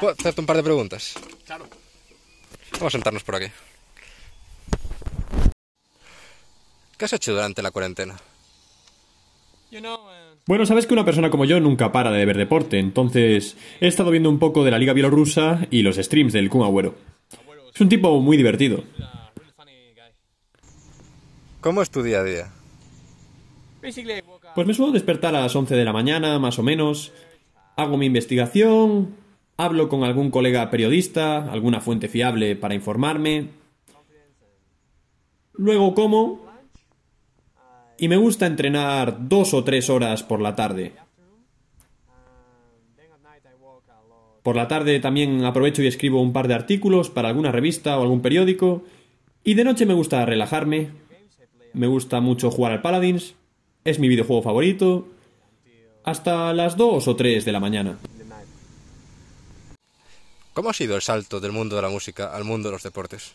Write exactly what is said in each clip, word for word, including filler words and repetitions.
¿Puedo hacerte un par de preguntas? Claro. Vamos a sentarnos por aquí. ¿Qué has hecho durante la cuarentena? Bueno, sabes que una persona como yo nunca para de ver deporte, entonces he estado viendo un poco de la liga bielorrusa y los streams del Kun Agüero. Es un tipo muy divertido. ¿Cómo es tu día a día? Pues me suelo despertar a las once de la mañana, más o menos. Hago mi investigación, hablo con algún colega periodista, alguna fuente fiable para informarme. Luego como... Y me gusta entrenar dos o tres horas por la tarde. Por la tarde también aprovecho y escribo un par de artículos para alguna revista o algún periódico. Y de noche me gusta relajarme. Me gusta mucho jugar al Paladins. Es mi videojuego favorito. Hasta las dos o tres de la mañana. ¿Cómo ha sido el salto del mundo de la música al mundo de los deportes?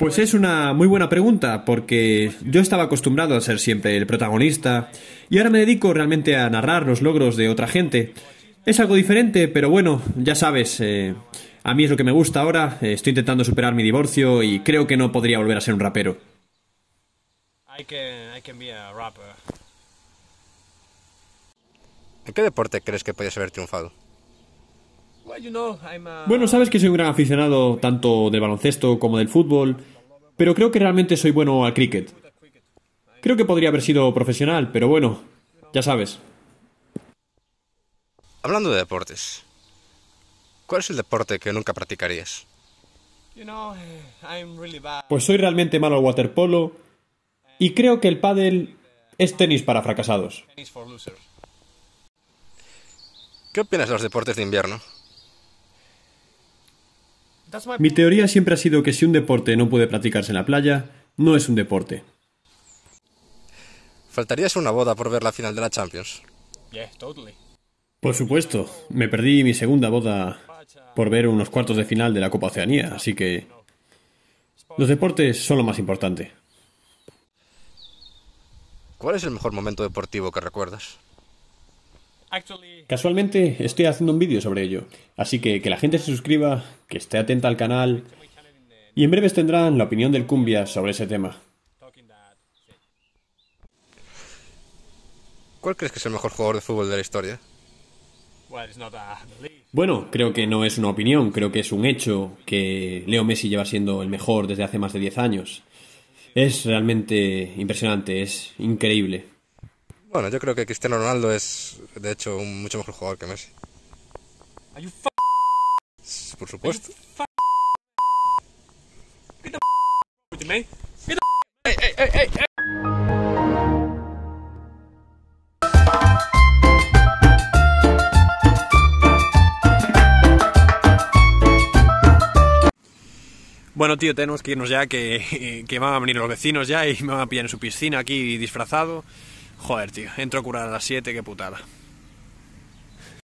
Pues es una muy buena pregunta, porque yo estaba acostumbrado a ser siempre el protagonista y ahora me dedico realmente a narrar los logros de otra gente. Es algo diferente, pero bueno, ya sabes, eh, a mí es lo que me gusta ahora. Estoy intentando superar mi divorcio y creo que no podría volver a ser un rapero. ¿En qué deporte crees que podías haber triunfado? Bueno, sabes que soy un gran aficionado tanto del baloncesto como del fútbol, pero creo que realmente soy bueno al cricket. Creo que podría haber sido profesional, pero bueno, ya sabes. Hablando de deportes, ¿cuál es el deporte que nunca practicarías? Pues soy realmente malo al waterpolo y creo que el pádel es tenis para fracasados. ¿Qué opinas de los deportes de invierno? Mi teoría siempre ha sido que si un deporte no puede practicarse en la playa, no es un deporte. ¿Faltarías una boda por ver la final de la Champions? Por supuesto, me perdí mi segunda boda por ver unos cuartos de final de la Copa Oceanía, así que los deportes son lo más importante. ¿Cuál es el mejor momento deportivo que recuerdas? Casualmente estoy haciendo un vídeo sobre ello, así que que la gente se suscriba, que esté atenta al canal y en breves tendrán la opinión del Cumbia sobre ese tema. ¿Cuál crees que es el mejor jugador de fútbol de la historia? Bueno, creo que no es una opinión, creo que es un hecho que Leo Messi lleva siendo el mejor desde hace más de diez años. Es realmente impresionante, es increíble. Bueno, yo creo que Cristiano Ronaldo es, de hecho, un mucho mejor jugador que Messi. Por supuesto. ¡Ey, ey, ey, ey! Bueno, tío, tenemos que irnos ya, que, que van a venir los vecinos ya y me van a pillar en su piscina aquí disfrazado. Joder, tío, entro a curar a las siete, qué putada.